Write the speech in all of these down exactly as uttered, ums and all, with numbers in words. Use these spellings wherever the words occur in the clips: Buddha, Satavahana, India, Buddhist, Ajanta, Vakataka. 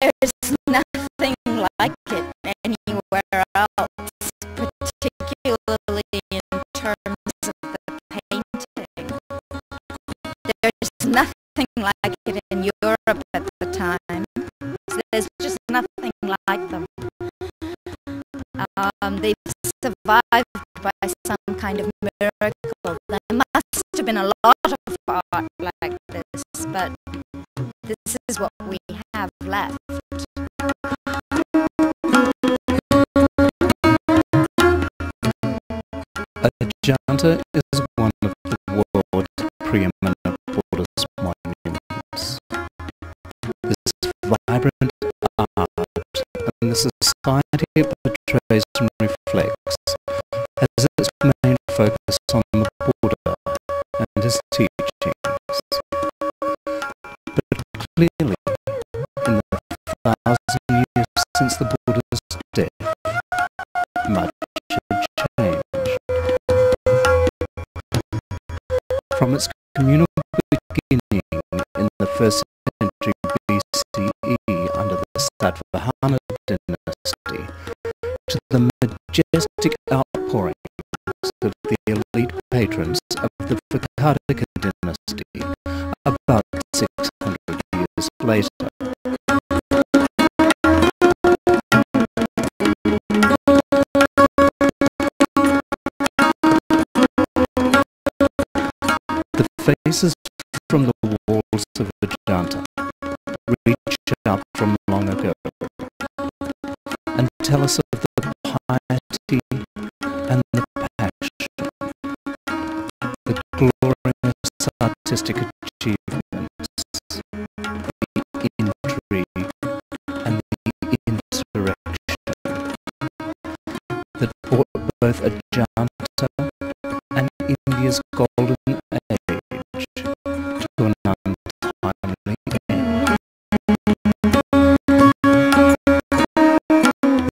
There's nothing like it anywhere else, particularly in terms of the painting. There's nothing like it in Europe at the time. There's just nothing like them. Um, they've survived by some kind of miracle. There must have been a lot of art like this, but this is what we have left. Ajanta is one of the world's preeminent Buddhist monuments. This is vibrant art, and the society it portrays and reflects has its main focus on the Buddha and his teachings. But clearly, in the thousand years since the Buddha's death, much had changed. From its communal beginning in the first century B C E under the Satavahana dynasty, to the majestic outpourings of the elite patrons of the Vakataka dynasty about six hundred years later. The faces from the walls of Ajanta reach out from long ago and tell us of the piety and the passion, the glorious artistic achievements, the intrigue and the insurrection that brought both Ajanta and India's golden age to an untimely end.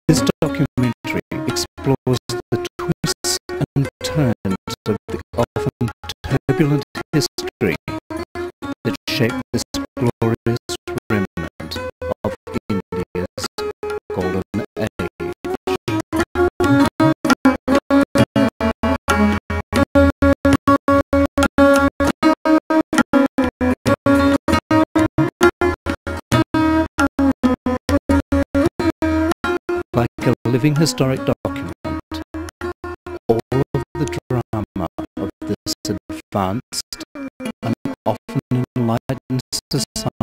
This documentary explores the twists and turns of the often turbulent history that shaped this glorious remnant of India's golden age. Like a living historic document, advanced and often enlightened society